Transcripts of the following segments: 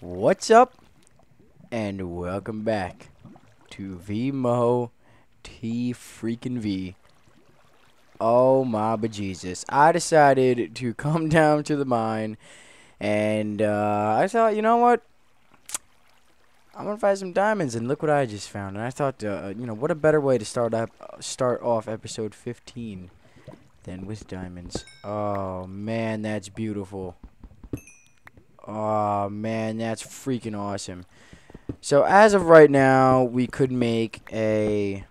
What's up, and welcome back to VinnyVmotv freaking V. Oh my bejesus, I decided to come down to the mine, and I thought, you know what, I'm gonna find some diamonds, and look what I just found. And I thought, you know, what a better way to start off episode 15 than with diamonds. Oh man, that's beautiful. Oh man, that's freaking awesome. So as of right now, we can make an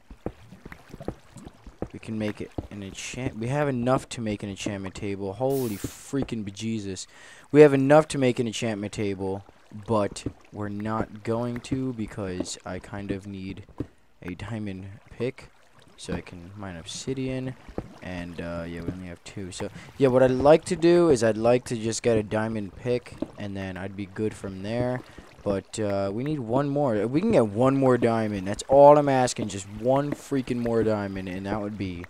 enchant. We have enough to make an enchantment table. Holy freaking bejesus. We have enough to make an enchantment table, but we're not going to, because I kind of need a diamond pick so I can mine obsidian. And yeah, we only have two. So yeah, what I'd like to do is I'd like to just get a diamond pick, and then I'd be good from there. But we need one more. We can get one more diamond. That's all I'm asking. Just one freaking more diamond, and that would be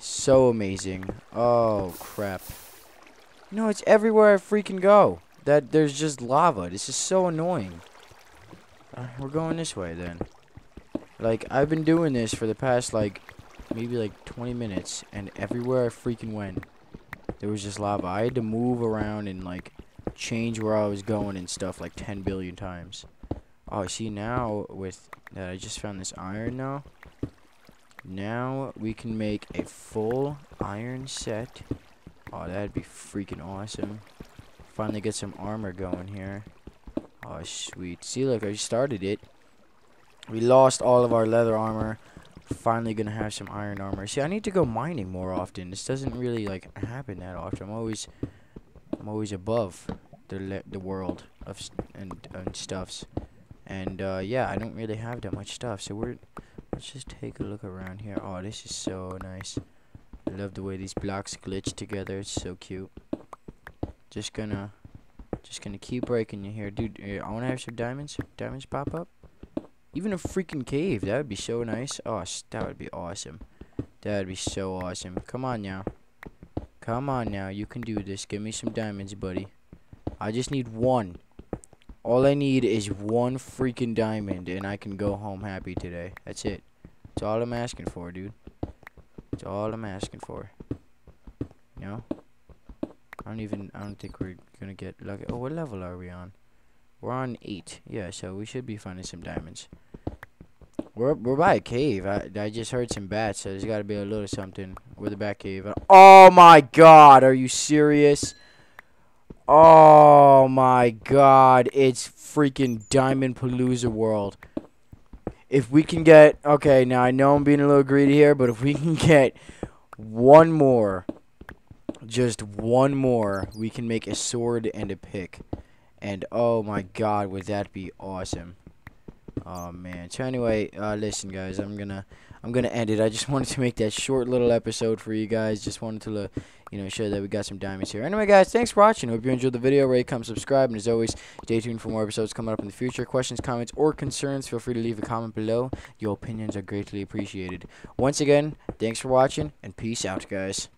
so amazing. Oh crap! No, it's everywhere I freaking go. That there's just lava. This is so annoying. We're going this way then. Like, I've been doing this for the past maybe 20 minutes, and everywhere I freaking went, there was just lava. I had to move around and, change where I was going and stuff, 10 billion times. Oh, see, now, with that, I just found this iron now. Now, we can make a full iron set. Oh, that'd be freaking awesome. Finally get some armor going here. Oh, sweet. See, look, I started it. We lost all of our leather armor. Finally gonna have some iron armor. See, I need to go mining more often. This doesn't really happen that often. I'm always above the world of and stuffs. And yeah, I don't really have that much stuff. So let's just take a look around here. Oh, this is so nice. I love the way these blocks glitch together. It's so cute. Just gonna keep breaking you here, dude. I wanna have some diamonds. Diamonds pop up. Even a freaking cave. That would be so nice. Oh, that would be awesome. That would be so awesome. Come on now. Come on now. You can do this. Give me some diamonds, buddy. I just need one. All I need is one freaking diamond, and I can go home happy today. That's it. That's all I'm asking for, dude. That's all I'm asking for. You know? I don't think we're gonna get lucky. Oh, what level are we on? We're on 8. Yeah, so we should be finding some diamonds. We're by a cave. I just heard some bats, so there's got to be a little something with the bat cave. Oh, my God. Are you serious? Oh, my God. It's freaking Diamond Palooza world. If we can get... Okay, now I know I'm being a little greedy here, but if we can get one more, just one more, we can make a sword and a pick. And oh my God, would that be awesome? Oh man. So anyway, listen guys, I'm gonna end it. I just wanted to make that short little episode for you guys. Just wanted to show that we got some diamonds here. Anyway guys, thanks for watching. Hope you enjoyed the video. Rate, comment, subscribe, and as always, stay tuned for more episodes coming up in the future. Questions, comments, or concerns, feel free to leave a comment below. Your opinions are greatly appreciated. Once again, thanks for watching, and peace out guys.